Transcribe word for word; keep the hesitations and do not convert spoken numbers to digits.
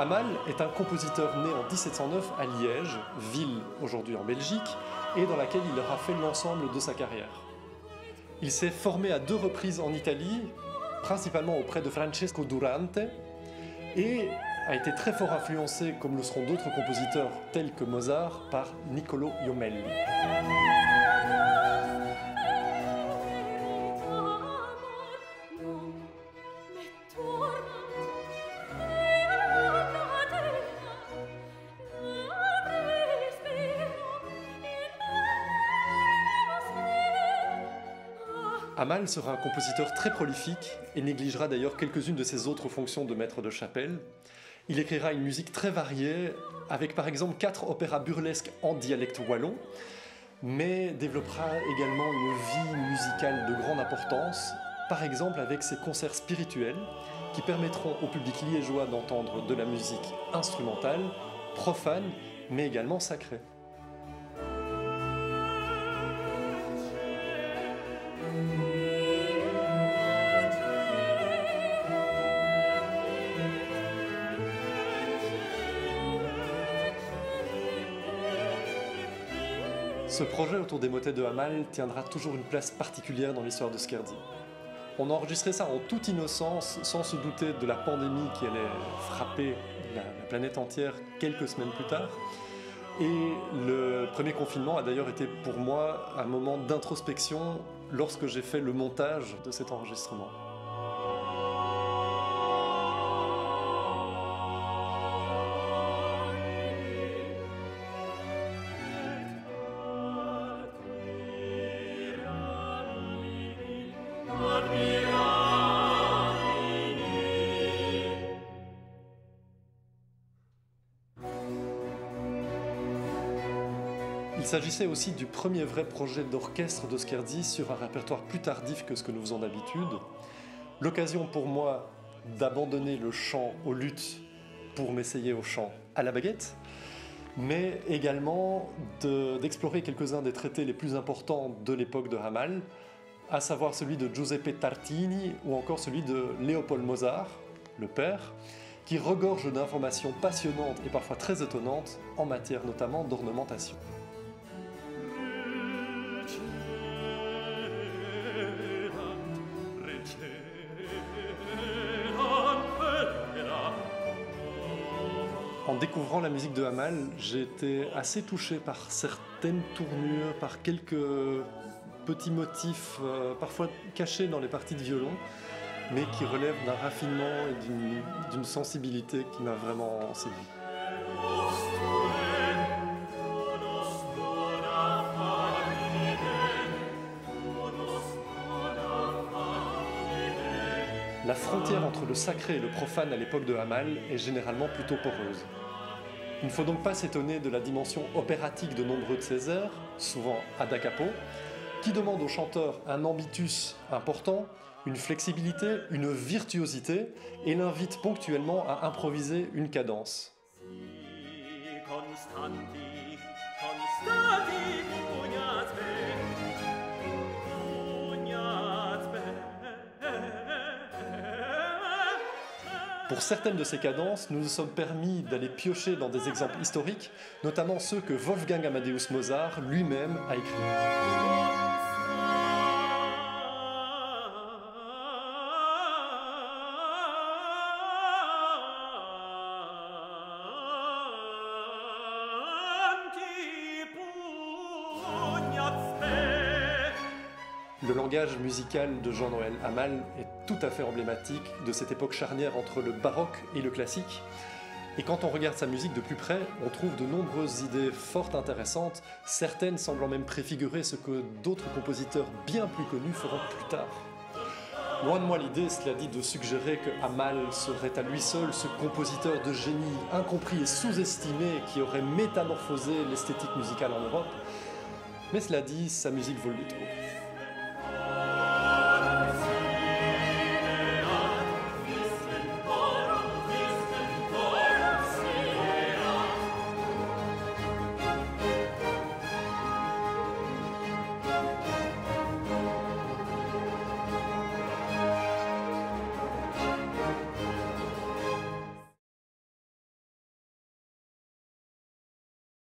Hamal est un compositeur né en dix-sept cent neuf à Liège, ville aujourd'hui en Belgique, et dans laquelle il aura fait l'ensemble de sa carrière. Il s'est formé à deux reprises en Italie, principalement auprès de Francesco Durante, et a été très fort influencé, comme le seront d'autres compositeurs tels que Mozart, par Niccolò Iommelli. Hamal sera un compositeur très prolifique et négligera d'ailleurs quelques-unes de ses autres fonctions de maître de chapelle. Il écrira une musique très variée, avec par exemple quatre opéras burlesques en dialecte wallon, mais développera également une vie musicale de grande importance, par exemple avec ses concerts spirituels, qui permettront au public liégeois d'entendre de la musique instrumentale, profane, mais également sacrée. Ce projet autour des motets de Hamal tiendra toujours une place particulière dans l'histoire de Scherzi. On a enregistré ça en toute innocence, sans se douter de la pandémie qui allait frapper la, la planète entière quelques semaines plus tard. Et le premier confinement a d'ailleurs été pour moi un moment d'introspection lorsque j'ai fait le montage de cet enregistrement. Il s'agissait aussi du premier vrai projet d'orchestre de Scherzi sur un répertoire plus tardif que ce que nous faisons d'habitude. L'occasion pour moi d'abandonner le chant aux luttes pour m'essayer au chant à la baguette, mais également d'explorer de, quelques-uns des traités les plus importants de l'époque de Hamal, à savoir celui de Giuseppe Tartini ou encore celui de Léopold Mozart, le père, qui regorge d'informations passionnantes et parfois très étonnantes en matière notamment d'ornementation. En découvrant la musique de Hamal, j'ai été assez touché par certaines tournures, par quelques petits motifs, euh, parfois cachés dans les parties de violon, mais qui relèvent d'un raffinement et d'une sensibilité qui m'a vraiment séduit. La frontière entre le sacré et le profane à l'époque de Hamal est généralement plutôt poreuse. Il ne faut donc pas s'étonner de la dimension opératique de nombreux de ses airs, souvent à da capo, qui demande aux chanteurs un ambitus important, une flexibilité, une virtuosité, et l'invite ponctuellement à improviser une cadence. Pour certaines de ces cadences, nous nous sommes permis d'aller piocher dans des exemples historiques, notamment ceux que Wolfgang Amadeus Mozart lui-même a écrits. Le langage musical de Jean-Noël Hamal est tout à fait emblématique de cette époque charnière entre le baroque et le classique. Et quand on regarde sa musique de plus près, on trouve de nombreuses idées fort intéressantes, certaines semblant même préfigurer ce que d'autres compositeurs bien plus connus feront plus tard. Loin de moi l'idée, cela dit, de suggérer que Hamal serait à lui seul ce compositeur de génie incompris et sous-estimé qui aurait métamorphosé l'esthétique musicale en Europe. Mais cela dit, sa musique vaut le détour.